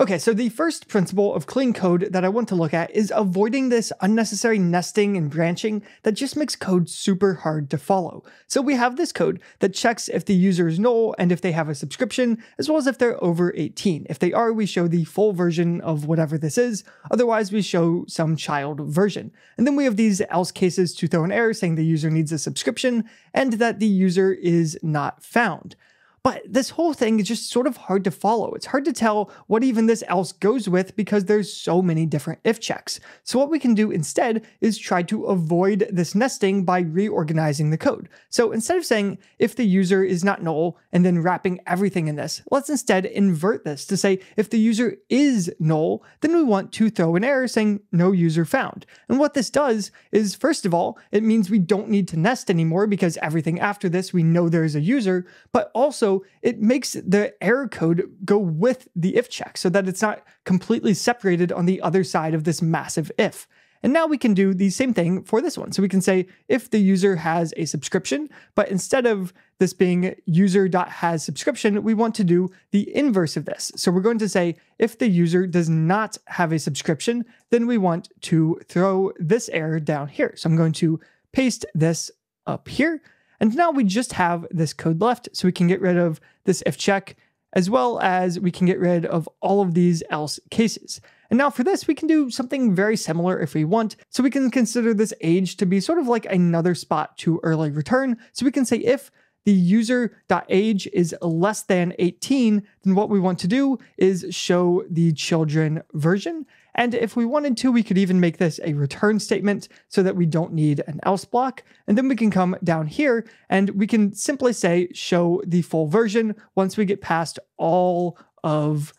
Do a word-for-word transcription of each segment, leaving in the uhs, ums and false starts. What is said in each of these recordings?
Okay, so the first principle of clean code that I want to look at is avoiding this unnecessary nesting and branching that just makes code super hard to follow. So we have this code that checks if the user is null and if they have a subscription, as well as if they're over eighteen. If they are, we show the full version of whatever this is, otherwise we show some child version. And then we have these else cases to throw an error saying the user needs a subscription and that the user is not found. But this whole thing is just sort of hard to follow. It's hard to tell what even this else goes with because there's so many different if checks. So what we can do instead is try to avoid this nesting by reorganizing the code. So instead of saying if the user is not null and then wrapping everything in this, let's instead invert this to say if the user is null, then we want to throw an error saying no user found. And what this does is, first of all, it means we don't need to nest anymore because everything after this we know there is a user, but also So it makes the error code go with the if check so that it's not completely separated on the other side of this massive if. And now we can do the same thing for this one. So we can say if the user has a subscription, but instead of this being user.hasSubscription, we want to do the inverse of this. So we're going to say if the user does not have a subscription, then we want to throw this error down here. So I'm going to paste this up here. And now we just have this code left, so we can get rid of this if check, as well as we can get rid of all of these else cases. And now for this, we can do something very similar if we want. So we can consider this age to be sort of like another spot to early return. So we can say if the user.age is less than eighteen, then what we want to do is show the children version. And if we wanted to, we could even make this a return statement so that we don't need an else block. And then we can come down here and we can simply say show the full version once we get past all of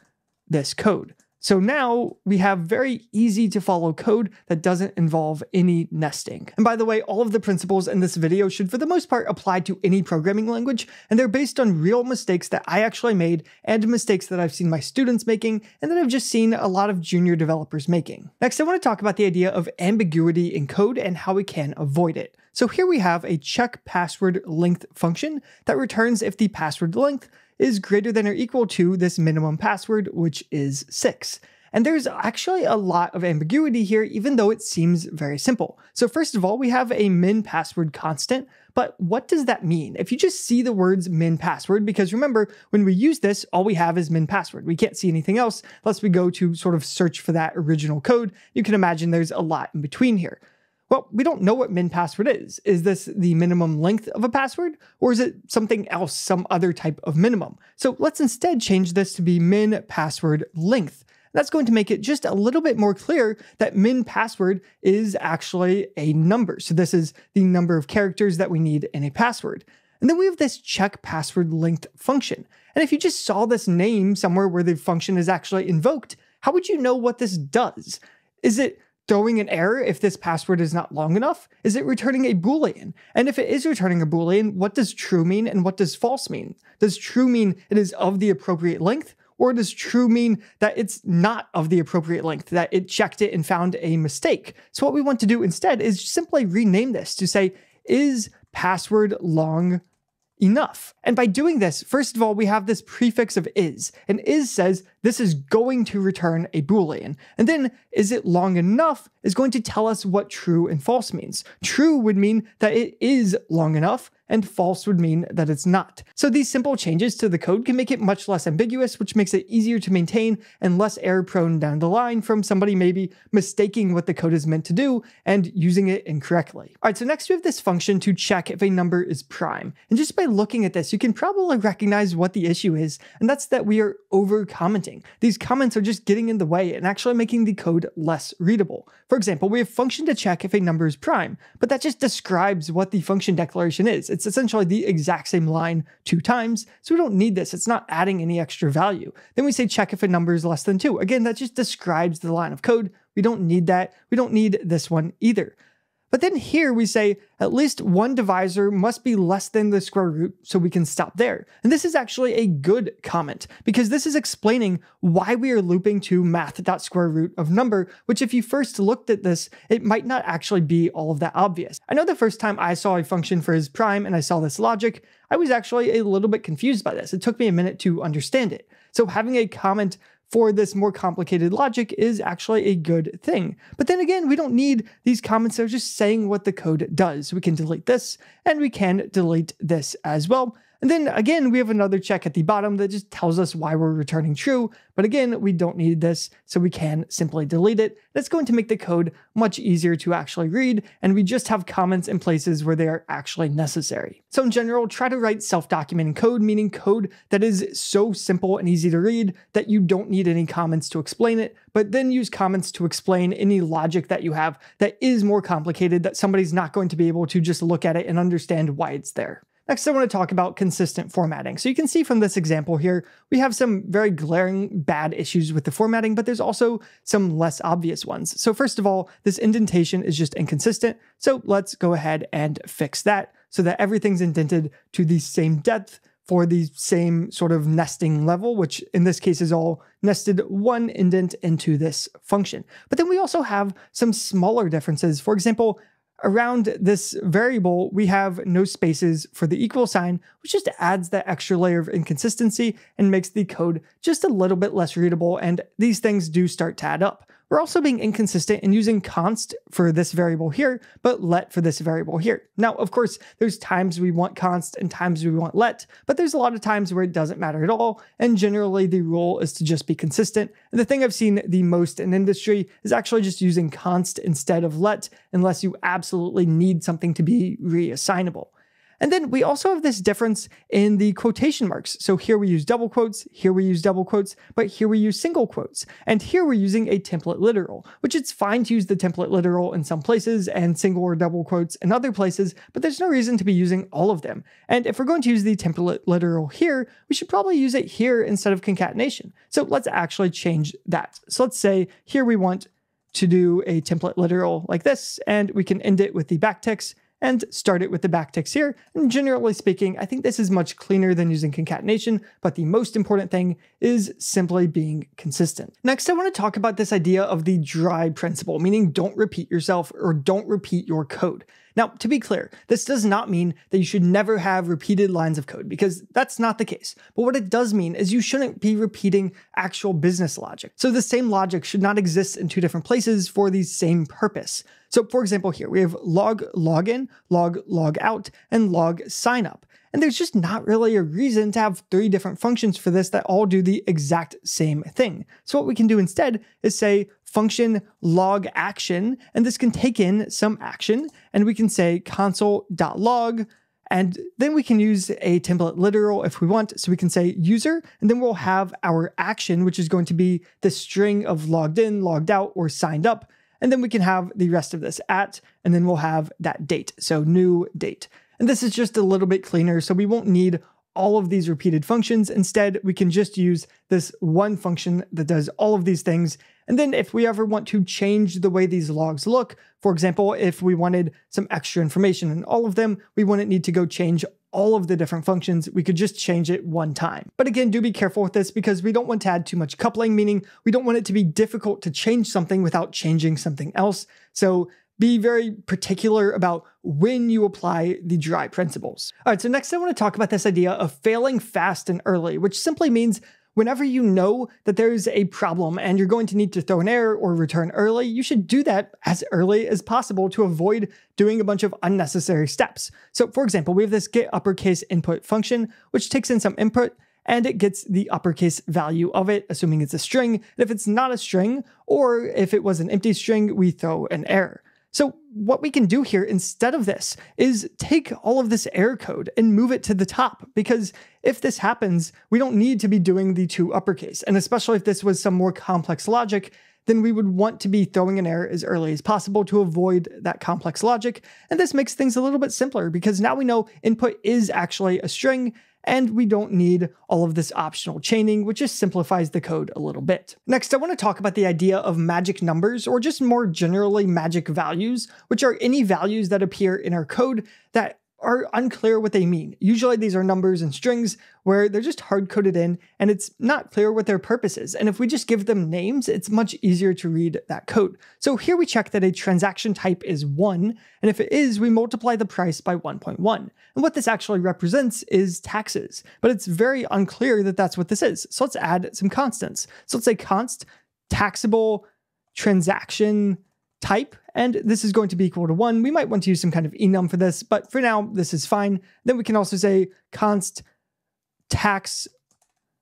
this code. So now we have very easy to follow code that doesn't involve any nesting. And by the way, all of the principles in this video should for the most part apply to any programming language, and they're based on real mistakes that I actually made and mistakes that I've seen my students making and that I've just seen a lot of junior developers making. Next, I want to talk about the idea of ambiguity in code and how we can avoid it. So here we have a check password length function that returns if the password length is greater than or equal to this minimum password, which is six. And there's actually a lot of ambiguity here, even though it seems very simple. So first of all, we have a min password constant, but what does that mean? If you just see the words min password, because remember, when we use this, all we have is min password. We can't see anything else unless we go to sort of search for that original code. You can imagine there's a lot in between here. Well, we don't know what min password is. Is this the minimum length of a password, or is it something else, some other type of minimum? So let's instead change this to be min password length. That's going to make it just a little bit more clear that min password is actually a number. So this is the number of characters that we need in a password. And then we have this check password length function. And if you just saw this name somewhere where the function is actually invoked, how would you know what this does? Is it throwing an error if this password is not long enough? Is it returning a Boolean? And if it is returning a Boolean, what does true mean and what does false mean? Does true mean it is of the appropriate length, or does true mean that it's not of the appropriate length, that it checked it and found a mistake? So what we want to do instead is simply rename this to say, is password long enough? And by doing this, first of all, we have this prefix of is, and is says this is going to return a Boolean. And then is it long enough is going to tell us what true and false means. True would mean that it is long enough, and false would mean that it's not. So these simple changes to the code can make it much less ambiguous, which makes it easier to maintain and less error prone down the line from somebody maybe mistaking what the code is meant to do and using it incorrectly. All right, so next we have this function to check if a number is prime. And just by looking at this, you can probably recognize what the issue is, and that's that we are over commenting. These comments are just getting in the way and actually making the code less readable. For example, we have function to check if a number is prime, but that just describes what the function declaration is. It's It's essentially the exact same line two times, so we don't need this. It's not adding any extra value. Then we say check if a number is less than two. Again, that just describes the line of code. We don't need that. We don't need this one either. But then here we say at least one divisor must be less than the square root, so we can stop there. And this is actually a good comment because this is explaining why we are looping to math.square root of number, which if you first looked at this, it might not actually be all of that obvious. I know the first time I saw a function for is prime and I saw this logic, I was actually a little bit confused by this. It took me a minute to understand it. So having a comment for this more complicated logic is actually a good thing. But then again, we don't need these comments. They're just saying what the code does. We can delete this, and we can delete this as well. And then again, we have another check at the bottom that just tells us why we're returning true. But again, we don't need this, so we can simply delete it. That's going to make the code much easier to actually read, and we just have comments in places where they are actually necessary. So in general, try to write self-documenting code, meaning code that is so simple and easy to read that you don't need any comments to explain it, but then use comments to explain any logic that you have that is more complicated, that somebody's not going to be able to just look at it and understand why it's there. Next, I want to talk about consistent formatting. So you can see from this example here, we have some very glaring bad issues with the formatting, but there's also some less obvious ones. So first of all, this indentation is just inconsistent. So let's go ahead and fix that so that everything's indented to the same depth for the same sort of nesting level, which in this case is all nested one indent into this function. But then we also have some smaller differences. For example, around this variable, we have no spaces for the equal sign, which just adds that extra layer of inconsistency and makes the code just a little bit less readable, and these things do start to add up. We're also being inconsistent in using const for this variable here, but let for this variable here. Now, of course, there's times we want const and times we want let, but there's a lot of times where it doesn't matter at all, and generally the rule is to just be consistent. And the thing I've seen the most in industry is actually just using const instead of let, unless you absolutely need something to be reassignable. And then we also have this difference in the quotation marks. So here we use double quotes, here we use double quotes, but here we use single quotes. And here we're using a template literal, which it's fine to use the template literal in some places and single or double quotes in other places, but there's no reason to be using all of them. And if we're going to use the template literal here, we should probably use it here instead of concatenation. So let's actually change that. So let's say here we want to do a template literal like this, and we can end it with the backticks and start it with the backticks here. And generally speaking, I think this is much cleaner than using concatenation, but the most important thing is simply being consistent. Next, I want to talk about this idea of the dry principle, meaning don't repeat yourself or don't repeat your code. Now, to be clear, this does not mean that you should never have repeated lines of code, because that's not the case. But what it does mean is you shouldn't be repeating actual business logic. So the same logic should not exist in two different places for the same purpose. So for example, here we have log login, log log out, and log sign up. And there's just not really a reason to have three different functions for this that all do the exact same thing. So what we can do instead is say function log action, and this can take in some action, and we can say console.log, and then we can use a template literal if we want. So we can say user, and then we'll have our action, which is going to be the string of logged in, logged out, or signed up. And then we can have the rest of this at, and then we'll have that date. So new date. And this is just a little bit cleaner, so we won't need all of these repeated functions. Instead, we can just use this one function that does all of these things. And then if we ever want to change the way these logs look, for example, if we wanted some extra information in all of them, we wouldn't need to go change all of the different functions. We could just change it one time. But again, do be careful with this, because we don't want to add too much coupling, meaning we don't want it to be difficult to change something without changing something else. So be very particular about when you apply the dry principles. All right, so next I want to talk about this idea of failing fast and early, which simply means whenever you know that there's a problem and you're going to need to throw an error or return early, you should do that as early as possible to avoid doing a bunch of unnecessary steps. So for example, we have this get uppercase input function, which takes in some input, and it gets the uppercase value of it, assuming it's a string. And if it's not a string, or if it was an empty string, we throw an error. So what we can do here instead of this is take all of this error code and move it to the top, because if this happens, we don't need to be doing the two uppercase. And especially if this was some more complex logic, then we would want to be throwing an error as early as possible to avoid that complex logic. And this makes things a little bit simpler, because now we know input is actually a string, and we don't need all of this optional chaining, which just simplifies the code a little bit. Next, I want to talk about the idea of magic numbers, or just more generally magic values, which are any values that appear in our code that are unclear what they mean. Usually these are numbers and strings where they're just hard-coded in, and it's not clear what their purpose is. And if we just give them names, it's much easier to read that code. So here we check that a transaction type is one, and if it is, we multiply the price by one point one. And what this actually represents is taxes, but it's very unclear that that's what this is. So let's add some constants. So let's say const taxable transaction type, and this is going to be equal to one. We might want to use some kind of enum for this, but for now, this is fine. Then we can also say const tax,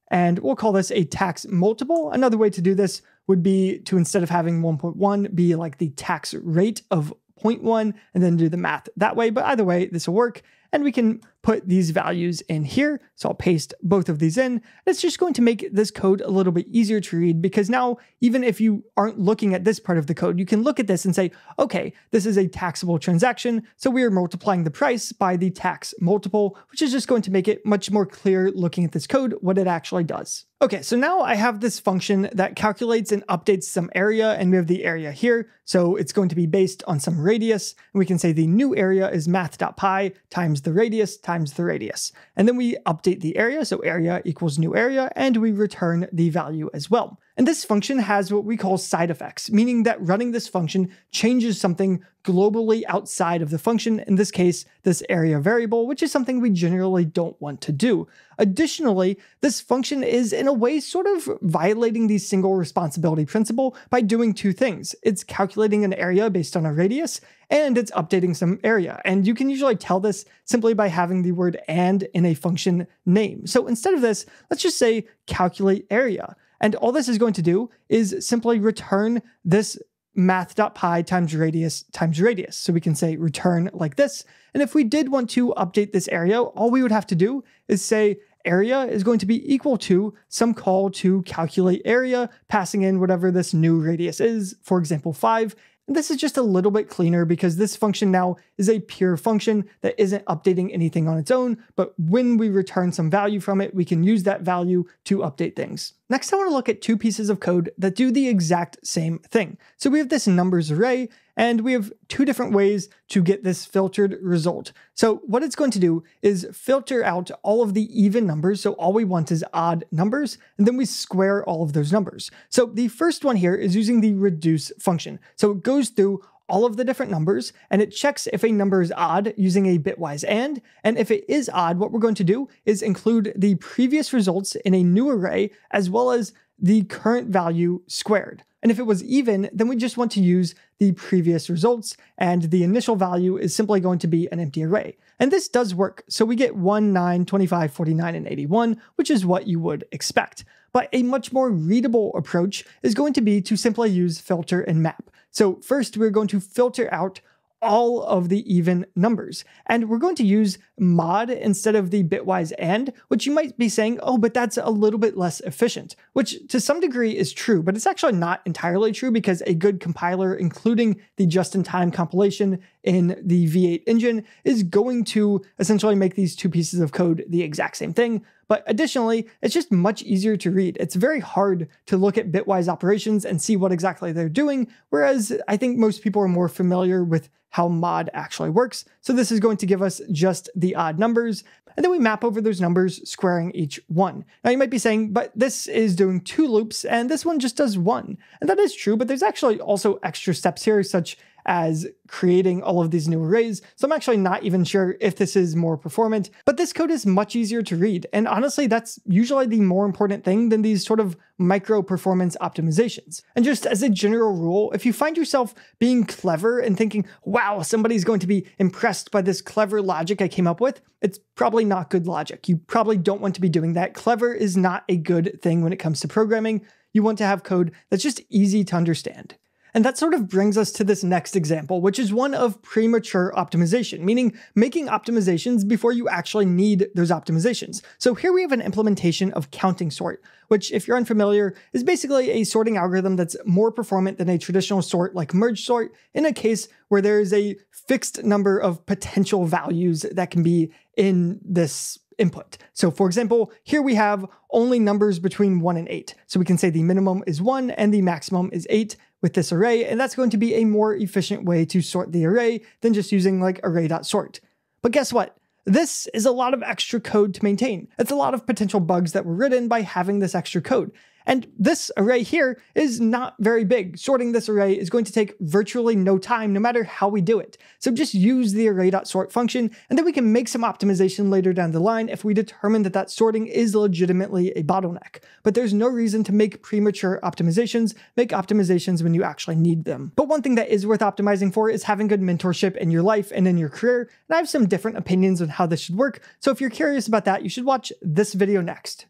and we'll call this a tax multiple. Another way to do this would be to, instead of having one point one, be like the tax rate of zero point one, and then do the math that way. But either way, this will work. And we can put these values in here. So I'll paste both of these in. It's just going to make this code a little bit easier to read, because now, even if you aren't looking at this part of the code, you can look at this and say, okay, this is a taxable transaction. So we are multiplying the price by the tax multiple, which is just going to make it much more clear looking at this code what it actually does. Okay, so now I have this function that calculates and updates some area, and we have the area here. So it's going to be based on some radius. And we can say the new area is math.py times the radius times the radius. And then we update the area. So area equals new area, and we return the value as well. And this function has what we call side effects, meaning that running this function changes something globally outside of the function, in this case, this area variable, which is something we generally don't want to do. Additionally, this function is in a way sort of violating the single responsibility principle by doing two things. It's calculating an area based on a radius, and it's updating some area. And you can usually tell this simply by having the word and in a function name. So instead of this, let's just say calculate area. And all this is going to do is simply return this math.py times radius times radius. So we can say return like this. And if we did want to update this area, all we would have to do is say area is going to be equal to some call to calculate area, passing in whatever this new radius is, for example, five. And this is just a little bit cleaner, because this function now is a pure function that isn't updating anything on its own, but when we return some value from it, we can use that value to update things. Next, I want to look at two pieces of code that do the exact same thing. So we have this numbers array, and we have two different ways to get this filtered result. So what it's going to do is filter out all of the even numbers. So all we want is odd numbers, and then we square all of those numbers. So the first one here is using the reduce function. So it goes through all of the different numbers, and it checks if a number is odd using a bitwise and, and if it is odd, what we're going to do is include the previous results in a new array, as well as the current value squared. And if it was even, then we just want to use the previous results, and the initial value is simply going to be an empty array. And this does work. So we get one, nine, twenty-five, forty-nine, and eighty-one, which is what you would expect. But a much more readable approach is going to be to simply use filter and map. So first, we're going to filter out all of the even numbers. And we're going to use mod instead of the bitwise and, which you might be saying, oh, but that's a little bit less efficient, which to some degree is true, but it's actually not entirely true, because a good compiler, including the just-in-time compilation in the V eight engine, is going to essentially make these two pieces of code the exact same thing. But additionally, it's just much easier to read. It's very hard to look at bitwise operations and see what exactly they're doing, whereas I think most people are more familiar with how mod actually works. So this is going to give us just the odd numbers, and then we map over those numbers, squaring each one. Now you might be saying, but this is doing two loops and this one just does one. And that is true, but there's actually also extra steps here, such as creating all of these new arrays. So I'm actually not even sure if this is more performant, but this code is much easier to read. And honestly, that's usually the more important thing than these sort of micro performance optimizations. And just as a general rule, if you find yourself being clever and thinking, wow, somebody's going to be impressed by this clever logic I came up with, it's probably not good logic. You probably don't want to be doing that. Clever is not a good thing when it comes to programming. You want to have code that's just easy to understand. And that sort of brings us to this next example, which is one of premature optimization, meaning making optimizations before you actually need those optimizations. So here we have an implementation of counting sort, which, if you're unfamiliar, is basically a sorting algorithm that's more performant than a traditional sort like merge sort in a case where there is a fixed number of potential values that can be in this input. So for example, here we have only numbers between one and eight. So we can say the minimum is one and the maximum is eight with this array, and that's going to be a more efficient way to sort the array than just using like array.sort. But guess what? This is a lot of extra code to maintain. It's a lot of potential bugs that were written by having this extra code. And this array here is not very big. Sorting this array is going to take virtually no time, no matter how we do it. So just use the array.sort function, and then we can make some optimization later down the line if we determine that that sorting is legitimately a bottleneck. But there's no reason to make premature optimizations. Make optimizations when you actually need them. But one thing that is worth optimizing for is having good mentorship in your life and in your career. And I have some different opinions on how this should work. So if you're curious about that, you should watch this video next.